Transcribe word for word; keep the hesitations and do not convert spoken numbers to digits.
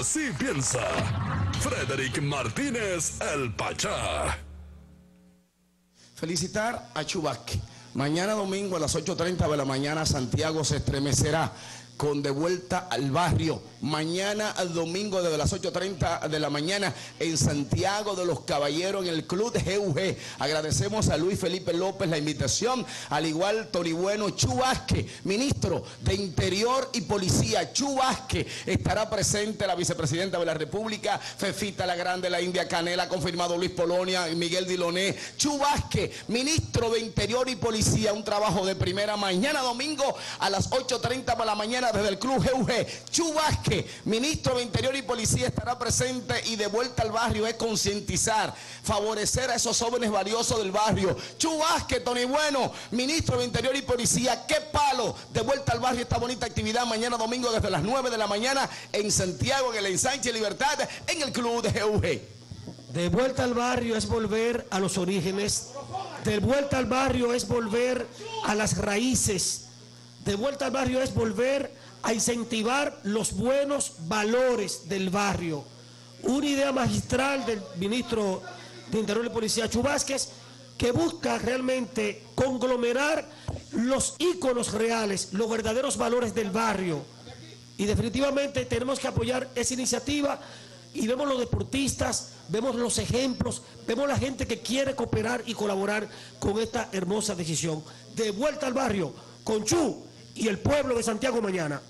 así piensa. Frederick Martínez el Pachá. Felicitar a Chú Vásquez. Mañana domingo a las ocho y media de la mañana Santiago se estremecerá con De Vuelta al Barrio. Mañana al domingo desde las ocho y media de la mañana en Santiago de los Caballeros, en el Club G U G. Agradecemos a Luis Felipe López la invitación, al igual Tori Bueno. Chú Vásquez, ministro de Interior y Policía. Chú Vásquez estará presente, la vicepresidenta de la República, Fefita la Grande, la India Canela, confirmado Luis Polonia y Miguel Diloné. Chú Vásquez, ministro de Interior y Policía, un trabajo de primera. Mañana domingo a las ocho y media de la mañana desde el Club G U G, Chú Vásquez, ministro de Interior y Policía, estará presente. Y De Vuelta al Barrio es concientizar, favorecer a esos jóvenes valiosos del barrio. Chú Vásquez, Tori Bueno, ministro de Interior y Policía, qué palo. De Vuelta al Barrio, esta bonita actividad mañana domingo desde las nueve de la mañana en Santiago, en el Ensanche Libertad, en el Club de G U G. De Vuelta al Barrio es volver a los orígenes. De Vuelta al Barrio es volver a las raíces. De Vuelta al Barrio es volver a incentivar los buenos valores del barrio. Una idea magistral del ministro de Interior y Policía, Chú Vásquez, que busca realmente conglomerar los íconos reales, los verdaderos valores del barrio. Y definitivamente tenemos que apoyar esa iniciativa. Y vemos los deportistas, vemos los ejemplos, vemos la gente que quiere cooperar y colaborar con esta hermosa decisión. De Vuelta al Barrio, con Chú y el pueblo de Santiago mañana.